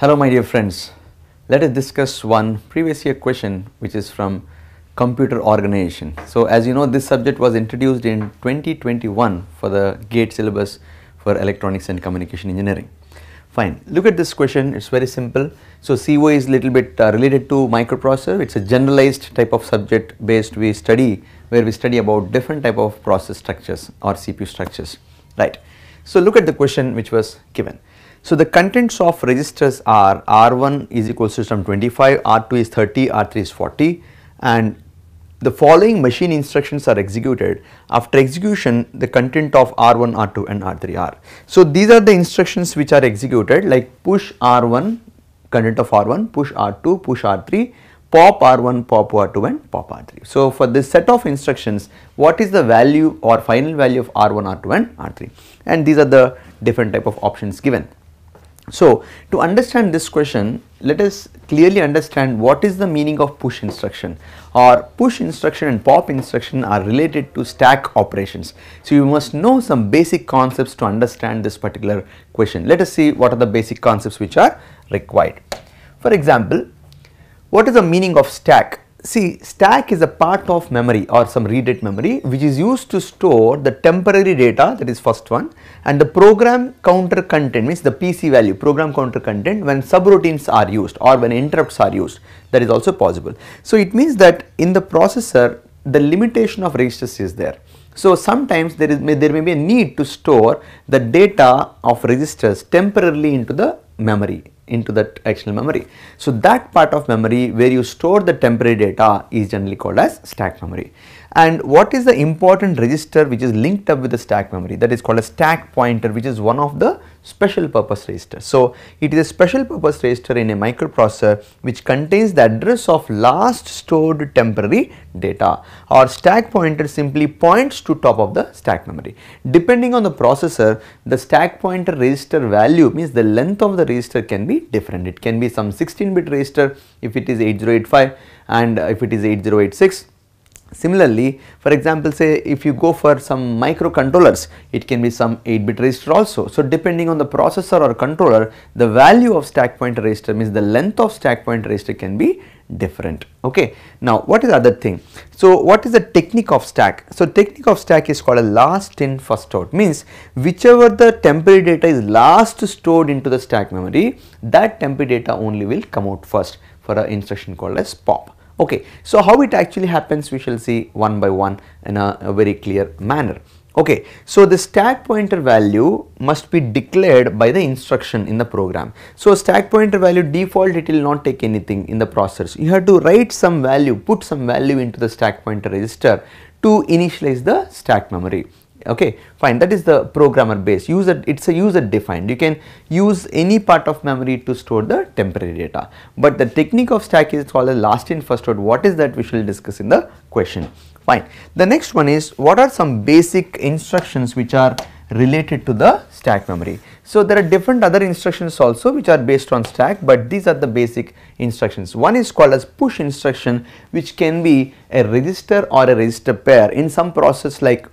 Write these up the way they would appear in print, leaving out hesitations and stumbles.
Hello my dear friends, let us discuss one previous year question which is from Computer Organization. So as you know, this subject was introduced in 2021 for the GATE syllabus for Electronics and Communication Engineering. Fine, look at this question, it's very simple. So CO is little bit related to microprocessor. It's a generalized type of subject based where we study about different type of process structures or CPU structures, right? So look at the question which was given. So the contents of registers are R1 is equals to some 25, R2 is 30, R3 is 40, and the following machine instructions are executed. After execution, the content of R1, R2 and R3 are. So these are the instructions which are executed, like push R1, content of R1, push R2, push R3, pop R1, pop R2 and pop R3. So for this set of instructions, what is the value or final value of R1, R2 and R3, and these are the different type of options given. So to understand this question, let us clearly understand what is the meaning of push instruction, or push instruction and pop instruction are related to stack operations. So you must know some basic concepts to understand this particular question. Let us see what are the basic concepts which are required. For example, what is the meaning of stack? See, stack is a part of memory or some read-write memory which is used to store the temporary data, that is first one, and the program counter content, means the PC value, program counter content, when subroutines are used or when interrupts are used, that is also possible. So it means that in the processor the limitation of registers is there. So sometimes there may be a need to store the data of registers temporarily into the memory, into that actual memory. So that part of memory where you store the temporary data is generally called as stack memory. And what is the important register which is linked up with the stack memory? That is called a stack pointer, which is one of the special purpose register. So it is a special purpose register in a microprocessor which contains the address of last stored temporary data, or stack pointer simply points to top of the stack memory. Depending on the processor, the stack pointer register value, means the length of the register, can be different. It can be some 16-bit register if it is 8085 and if it is 8086. Similarly, for example, say if you go for some microcontrollers, it can be some 8-bit register also. So depending on the processor or controller, the value of stack pointer register, means the length of stack pointer register, can be different. Okay, now what is the other thing? So what is the technique of stack? So technique of stack is called a last in first out, means whichever the temporary data is last stored into the stack memory, that temporary data only will come out first for an instruction called as pop. Okay, so how it actually happens we shall see one by one in a very clear manner. Okay, so the stack pointer value must be declared by the instruction in the program. So stack pointer value, default it will not take anything in the process. You have to write some value, put some value into the stack pointer register to initialize the stack memory. Okay, fine, that is the programmer base. User, it's a user defined. You can use any part of memory to store the temporary data. But the technique of stack is called a last in first out. What is that? We shall discuss in the question. Fine. The next one is, what are some basic instructions which are related to the stack memory? So there are different other instructions also which are based on stack, but these are the basic instructions. One is called as push instruction, which can be a register or a register pair. In some process like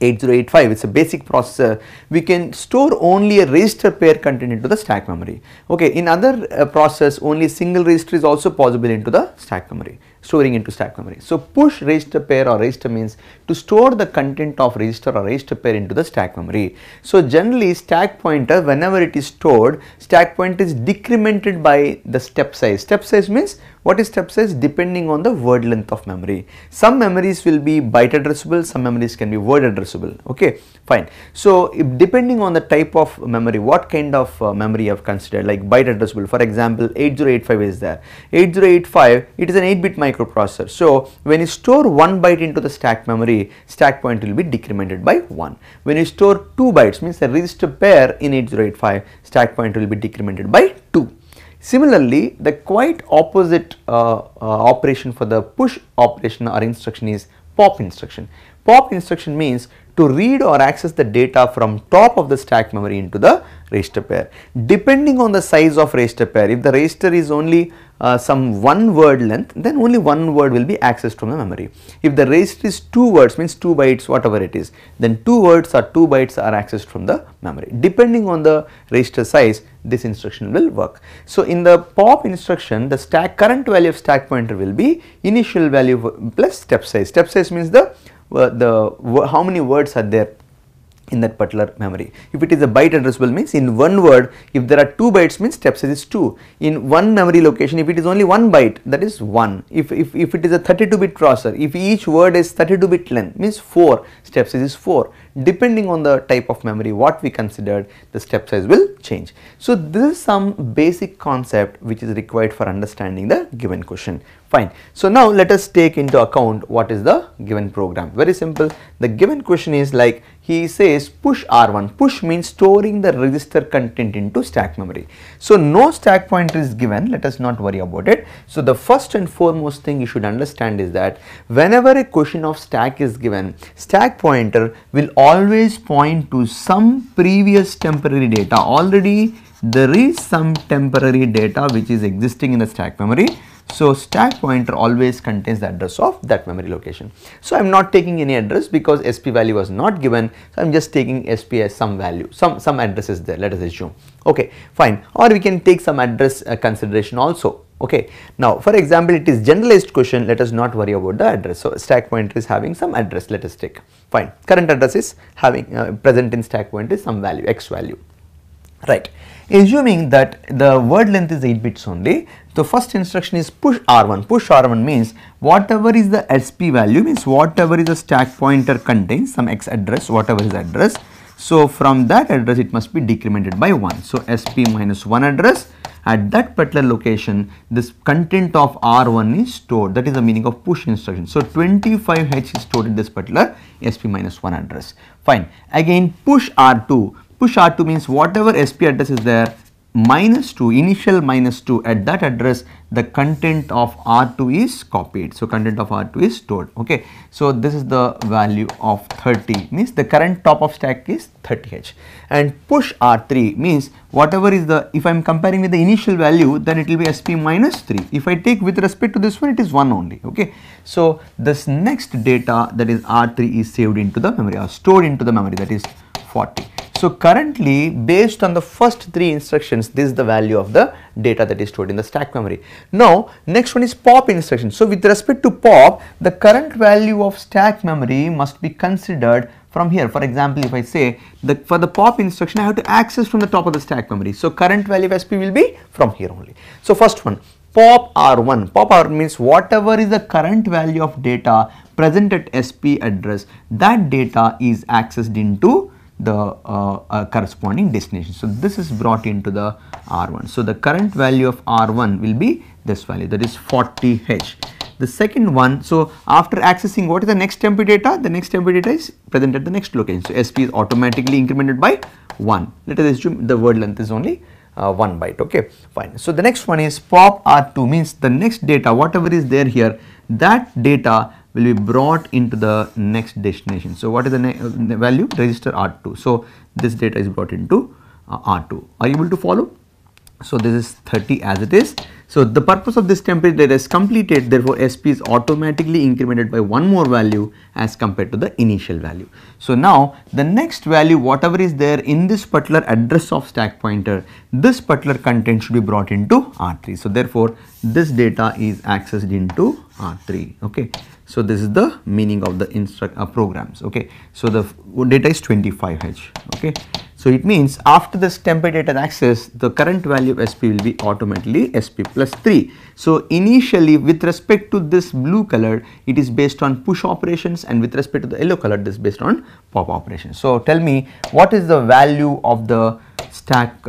8085, it's a basic processor, we can store only a register pair content into the stack memory. Okay, in other process only single register is also possible into the stack memory, storing into stack memory. So push register pair or register means to store the content of register or register pair into the stack memory. So generally stack pointer, whenever it is stored, stack pointer is decremented by the step size. Step size means, what is step size? Depending on the word length of memory. Some memories will be byte addressable, some memories can be word addressable. Okay, fine. So if depending on the type of memory, what kind of memory you have considered, like byte addressable, for example 8085 is there. 8085, it is an 8-bit microprocessor. So when you store 1 byte into the stack memory, stack pointer will be decremented by 1. When you store 2 bytes, means the register pair in 8085, stack pointer will be decremented by 2. Similarly, the quite opposite operation for the push operation or instruction is pop instruction. Pop instruction means to read or access the data from top of the stack memory into the register pair. Depending on the size of register pair, if the register is only some one word length, then only one word will be accessed from the memory. If the register is 2 words, means 2 bytes whatever it is, then 2 words or 2 bytes are accessed from the memory. Depending on the register size, this instruction will work. So in the pop instruction, the stack current value of stack pointer will be initial value plus step size. Step size means how many words are there in that particular memory. If it is a byte addressable, means in one word, if there are 2 bytes, means step size is 2. In one memory location, if it is only 1 byte, that is 1. If it is a 32-bit processor, if each word is 32-bit length, means 4, step size is 4. Depending on the type of memory what we considered, the step size will change. So this is some basic concept which is required for understanding the given question. Fine. So now let us take into account what is the given program. Very simple. The given question is like, he says push R1. Push means storing the register content into stack memory. So no stack pointer is given. Let us not worry about it. So the first and foremost thing you should understand is that whenever a question of stack is given, stack pointer will always point to some previous temporary data. Already there is some temporary data which is existing in the stack memory. So stack pointer always contains the address of that memory location. So I am not taking any address because SP value was not given. So I am just taking SP as some value, some address is there, let us assume. Okay, fine. Or we can take some address consideration also. Okay. Now for example, it is generalized question, let us not worry about the address. So stack pointer is having some address, let us take. Fine. Current address is having present in stack pointer is some value, X value. Right. Assuming that the word length is 8 bits only, the first instruction is push R1. Push R1 means whatever is the SP value, means whatever is the stack pointer contains, some X address, whatever is the address. So from that address, it must be decremented by 1. So SP minus 1 address, at that particular location, this content of R1 is stored. That is the meaning of push instruction. So 25H is stored in this particular SP minus 1 address. Fine. Again, push R2. Push R2 means whatever SP address is there, minus 2, initial minus 2, at that address the content of R2 is copied. So content of R2 is stored. Okay. So this is the value of 30, means the current top of stack is 30H. And push R3 means whatever is the, if I am comparing with the initial value, then it will be SP minus 3. If I take with respect to this one, it is 1 only. Okay. So this next data, that is R3, is saved into the memory or stored into the memory, that is 40. So currently, based on the first 3 instructions, this is the value of the data that is stored in the stack memory. Now, next one is pop instruction. So with respect to pop, the current value of stack memory must be considered from here. For example, if I say that for the pop instruction, I have to access from the top of the stack memory. So current value of SP will be from here only. So first one, pop R1. Pop R means whatever is the current value of data present at SP address, that data is accessed into the corresponding destination. So this is brought into the R1. So the current value of R1 will be this value, that is 40H. The second one, so after accessing, what is the next temporary data? The next temporary data is present at the next location. So SP is automatically incremented by 1. Let us assume the word length is only 1 byte. Okay, fine. So the next one is pop R2, means the next data, whatever is there here, that data will be brought into the next destination. So what is the value? Register R2. So this data is brought into R2. Are you able to follow? So this is 30 as it is. So the purpose of this temporary data is completed, therefore SP is automatically incremented by 1 more value as compared to the initial value. So now the next value, whatever is there in this particular address of stack pointer, this particular content should be brought into R3. So therefore this data is accessed into R3. Okay. So this is the meaning of the programs. Okay. So the data is 25H. Okay. So it means after this temporary data access, the current value of SP will be automatically SP plus 3. So initially, with respect to this blue color, it is based on push operations, and with respect to the yellow color, this is based on pop operations. So tell me, what is the value of the stack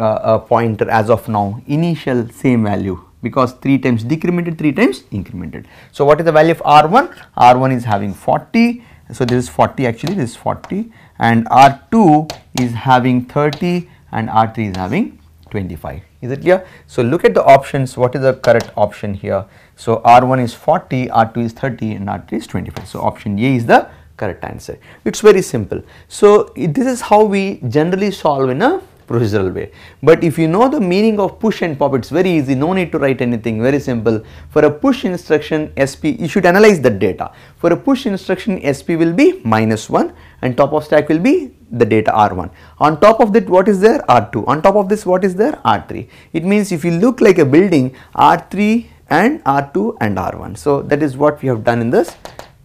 pointer as of now? Initial same value, because 3 times decremented, 3 times incremented. So what is the value of R1? R1 is having 40. So this is 40 actually, this is 40, and R2 is having 30 and R3 is having 25. Is it clear? So look at the options, what is the correct option here? So R1 is 40, R2 is 30 and R3 is 25. So option A is the correct answer. It's very simple. So this is how we generally solve in a procedural way. But if you know the meaning of push and pop, it's very easy, no need to write anything, very simple. For a push instruction SP, you should analyze the data. For a push instruction SP will be -1 and top of stack will be the data R1. On top of that, what is there? R2. On top of this, what is there? R3. It means if you look like a building, R3 and R2 and R1. So that is what we have done in this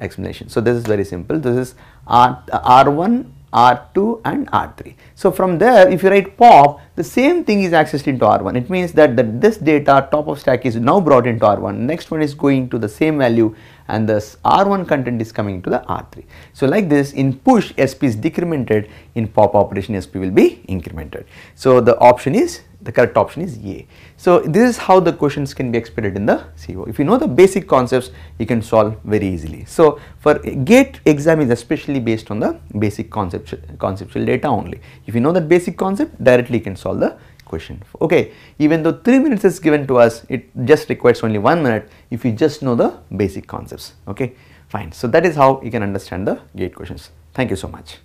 explanation. So this is very simple. This is R1, R2 and R3. So from there, if you write pop, the same thing is accessed into R1. It means that this data top of stack is now brought into R1. Next one is going to the same value and this R1 content is coming to the R3. So like this, in push SP is decremented, in pop operation SP will be incremented. So the option is, the correct option is A. So this is how the questions can be expected in the CO. If you know the basic concepts, you can solve very easily. So for GATE exam is especially based on the basic conceptual data only. If you know that basic concept, directly you can solve the question. Okay, even though 3 minutes is given to us, it just requires only 1 minute if you just know the basic concepts. Okay, fine. So that is how you can understand the GATE questions. Thank you so much.